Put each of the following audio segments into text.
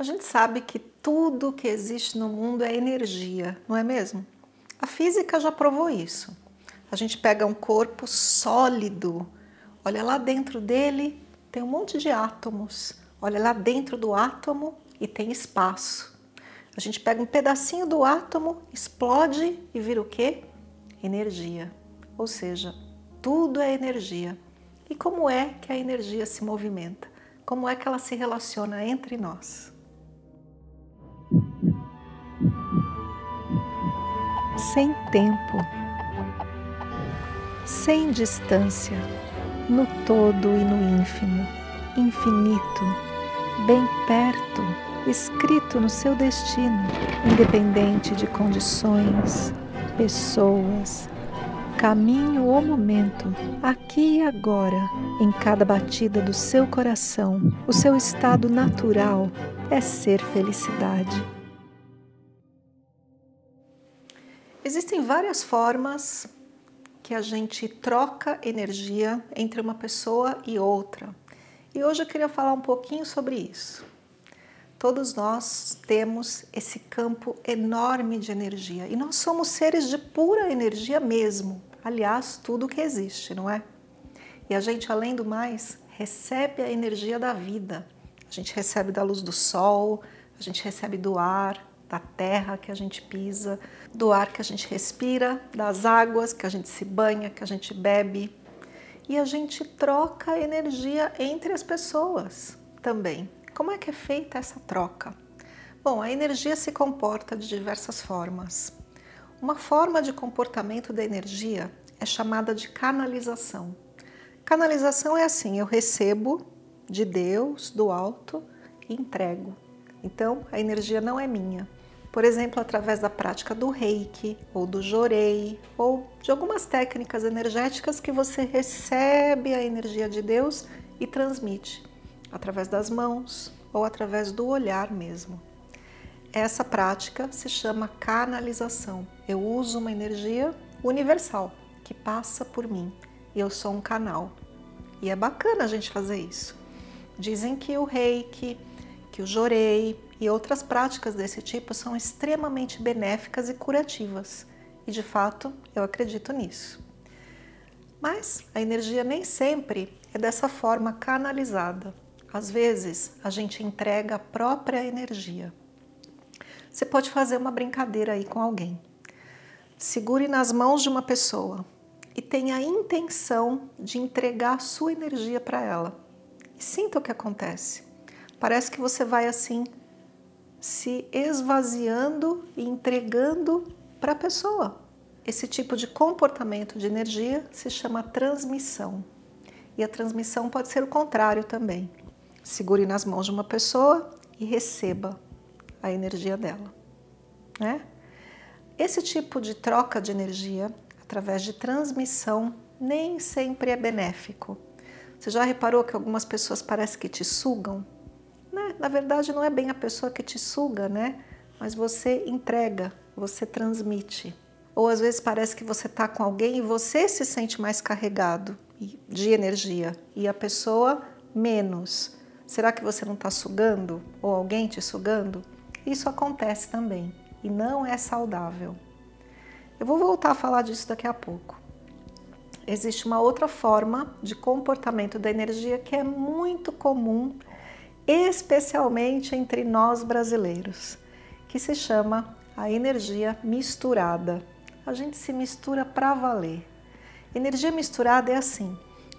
A gente sabe que tudo que existe no mundo é energia, não é mesmo? A física já provou isso. A gente pega um corpo sólido, olha lá dentro dele, tem um monte de átomos. Olha lá dentro do átomo e tem espaço. A gente pega um pedacinho do átomo, explode e vira o quê? Energia. Ou seja, tudo é energia. E como é que a energia se movimenta? Como é que ela se relaciona entre nós? Sem tempo, sem distância, no todo e no ínfimo, infinito, bem perto, escrito no seu destino, independente de condições, pessoas, caminho ou momento, aqui e agora, em cada batida do seu coração, o seu estado natural é ser felicidade. Existem várias formas que a gente troca energia entre uma pessoa e outra. E hoje eu queria falar um pouquinho sobre isso. Todos nós temos esse campo enorme de energia. E nós somos seres de pura energia mesmo. Aliás, tudo que existe, não é? E a gente, além do mais, recebe a energia da vida. A gente recebe da luz do sol, a gente recebe do ar, da terra que a gente pisa, do ar que a gente respira, das águas que a gente se banha, que a gente bebe. E a gente troca energia entre as pessoas também. Como é que é feita essa troca? Bom, a energia se comporta de diversas formas. Uma forma de comportamento da energia é chamada de canalização. Canalização é assim, eu recebo de Deus, do alto, e entrego. Então, a energia não é minha. Por exemplo, através da prática do reiki, ou do jorei, ou de algumas técnicas energéticas que você recebe a energia de Deus e transmite, através das mãos ou através do olhar mesmo. Essa prática se chama canalização. Eu uso uma energia universal, que passa por mim, e eu sou um canal. E é bacana a gente fazer isso. Dizem que o reiki, que o jorei e outras práticas desse tipo são extremamente benéficas e curativas. E de fato, eu acredito nisso. Mas a energia nem sempre é dessa forma canalizada. Às vezes, a gente entrega a própria energia. Você pode fazer uma brincadeira aí com alguém. Segure nas mãos de uma pessoa e tenha a intenção de entregar a sua energia para ela. E sinta o que acontece. Parece que você vai assim, se esvaziando e entregando para a pessoa. Esse tipo de comportamento de energia se chama transmissão. E a transmissão pode ser o contrário também. Segure nas mãos de uma pessoa e receba a energia dela, né? Esse tipo de troca de energia, através de transmissão, nem sempre é benéfico. Você já reparou que algumas pessoas parecem que te sugam? Na verdade, não é bem a pessoa que te suga, né? Mas você entrega, você transmite. Ou às vezes parece que você está com alguém e você se sente mais carregado de energia e a pessoa menos. Será que você não está sugando? Ou alguém te sugando? Isso acontece também e não é saudável. Eu vou voltar a falar disso daqui a pouco. Existe uma outra forma de comportamento da energia que é muito comum, especialmente entre nós brasileiros, que se chama a energia misturada. A gente se mistura para valer. Energia misturada é assim,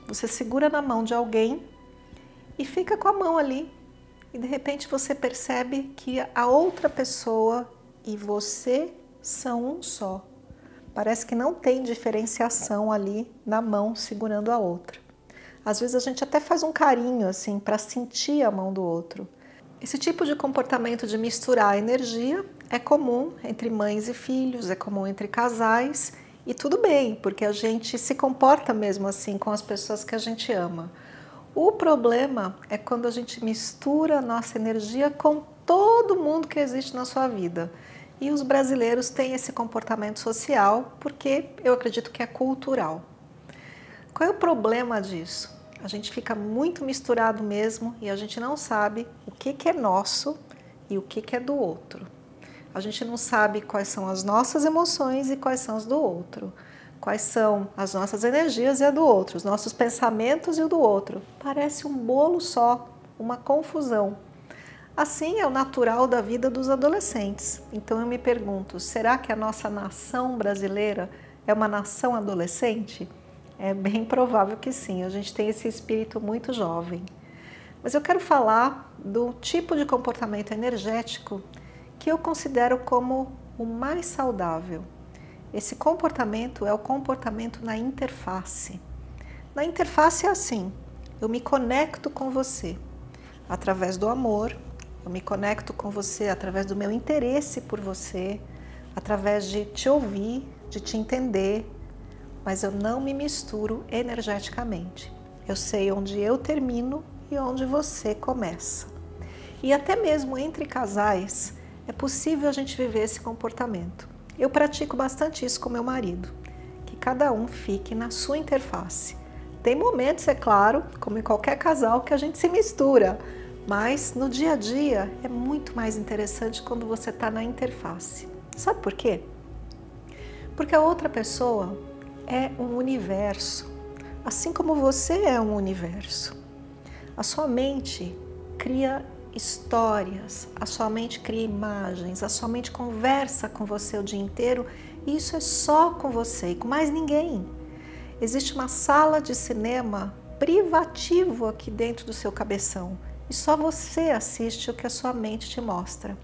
você segura na mão de alguém e fica com a mão ali e de repente você percebe que a outra pessoa e você são um só. Parece que não tem diferenciação ali na mão segurando a outra. Às vezes a gente até faz um carinho, assim, para sentir a mão do outro. Esse tipo de comportamento de misturar a energia é comum entre mães e filhos, é comum entre casais, e tudo bem, porque a gente se comporta mesmo assim com as pessoas que a gente ama. O problema é quando a gente mistura a nossa energia com todo mundo que existe na sua vida. E os brasileiros têm esse comportamento social, porque eu acredito que é cultural. Qual é o problema disso? A gente fica muito misturado mesmo e a gente não sabe o que é nosso e o que é do outro. A gente não sabe quais são as nossas emoções e quais são as do outro. Quais são as nossas energias e a do outro, os nossos pensamentos e o do outro. Parece um bolo só, uma confusão. Assim é o natural da vida dos adolescentes. Então eu me pergunto, será que a nossa nação brasileira é uma nação adolescente? É bem provável que sim, a gente tem esse espírito muito jovem. Mas eu quero falar do tipo de comportamento energético que eu considero como o mais saudável. Esse comportamento é o comportamento na interface. Na interface é assim, eu me conecto com você através do amor, eu me conecto com você através do meu interesse por você, através de te ouvir, de te entender, mas eu não me misturo energeticamente. Eu sei onde eu termino e onde você começa. E até mesmo entre casais é possível a gente viver esse comportamento. Eu pratico bastante isso com meu marido, que cada um fique na sua interface. Tem momentos, é claro, como em qualquer casal, que a gente se mistura, mas no dia a dia é muito mais interessante quando você está na interface. Sabe por quê? Porque a outra pessoa é um universo, assim como você é um universo. A sua mente cria histórias, a sua mente cria imagens, a sua mente conversa com você o dia inteiro e isso é só com você e com mais ninguém. Existe uma sala de cinema privativo aqui dentro do seu cabeção e só você assiste o que a sua mente te mostra.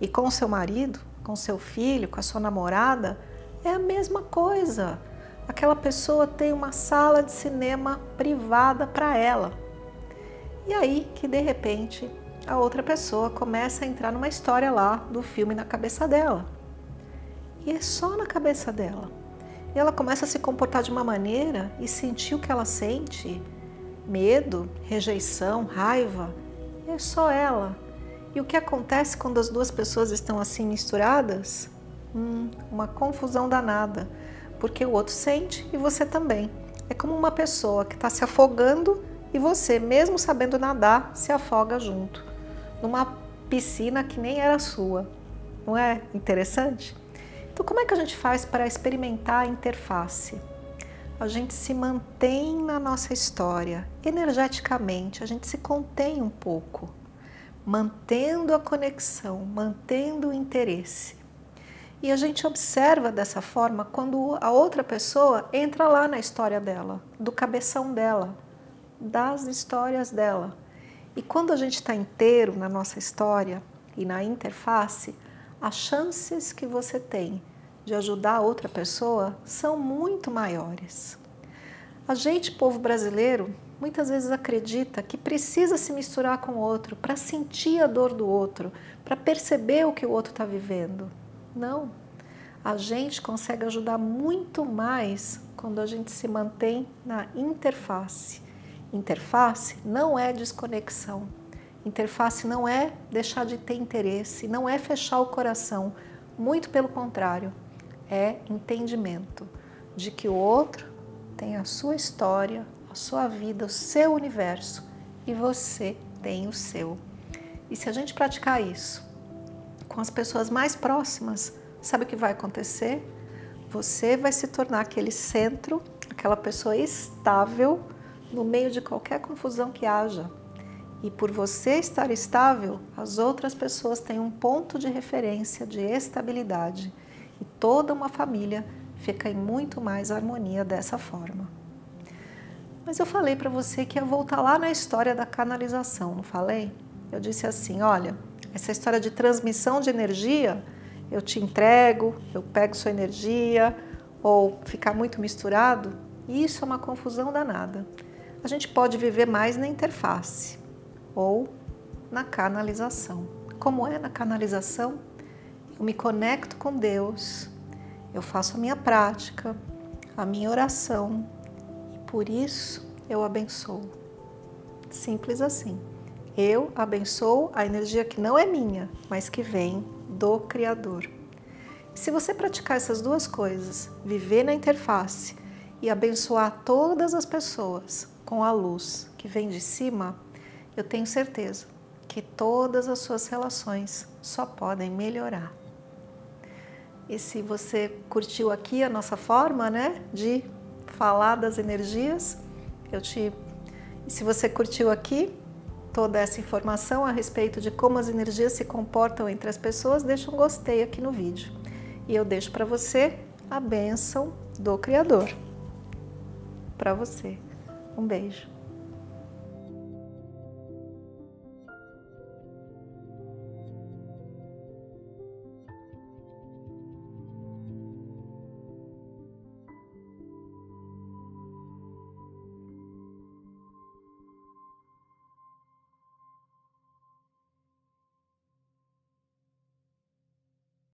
E com o seu marido, com o seu filho, com a sua namorada, é a mesma coisa. Aquela pessoa tem uma sala de cinema privada para ela. E aí que de repente a outra pessoa começa a entrar numa história lá do filme na cabeça dela. E é só na cabeça dela. E ela começa a se comportar de uma maneira e sentir o que ela sente. Medo, rejeição, raiva. É só ela. E o que acontece quando as duas pessoas estão assim misturadas? Uma confusão danada. Porque o outro sente e você também. É como uma pessoa que está se afogando e você, mesmo sabendo nadar, se afoga junto, numa piscina que nem era sua. Não é interessante? Então, como é que a gente faz para experimentar a interface? A gente se mantém na nossa história, energeticamente, a gente se contém um pouco, mantendo a conexão, mantendo o interesse. E a gente observa dessa forma quando a outra pessoa entra lá na história dela, do cabeção dela, das histórias dela. E quando a gente está inteiro na nossa história e na interface, as chances que você tem de ajudar a outra pessoa são muito maiores. A gente, povo brasileiro, muitas vezes acredita que precisa se misturar com o outro para sentir a dor do outro, para perceber o que o outro está vivendo. Não. A gente consegue ajudar muito mais quando a gente se mantém na interface. Interface não é desconexão, interface não é deixar de ter interesse, não é fechar o coração, muito pelo contrário, é entendimento de que o outro tem a sua história, a sua vida, o seu universo e você tem o seu. E se a gente praticar isso com as pessoas mais próximas, sabe o que vai acontecer? Você vai se tornar aquele centro, aquela pessoa estável, no meio de qualquer confusão que haja. E por você estar estável, as outras pessoas têm um ponto de referência de estabilidade. E toda uma família fica em muito mais harmonia dessa forma. Mas eu falei para você que ia voltar lá na história da canalização, não falei? Eu disse assim, olha, essa história de transmissão de energia, eu te entrego, eu pego sua energia, ou ficar muito misturado, isso é uma confusão danada. A gente pode viver mais na interface ou na canalização. Como é na canalização? Eu me conecto com Deus, eu faço a minha prática, a minha oração e por isso eu abençoo. Simples assim. Eu abençoo a energia que não é minha, mas que vem do Criador. Se você praticar essas duas coisas, viver na interface e abençoar todas as pessoas, com a luz que vem de cima, eu tenho certeza que todas as suas relações só podem melhorar. E se você curtiu aqui a nossa forma, né, de falar das energias, e se você curtiu aqui toda essa informação a respeito de como as energias se comportam entre as pessoas, deixa um gostei aqui no vídeo. E eu deixo para você a bênção do Criador. Para você. Um beijo.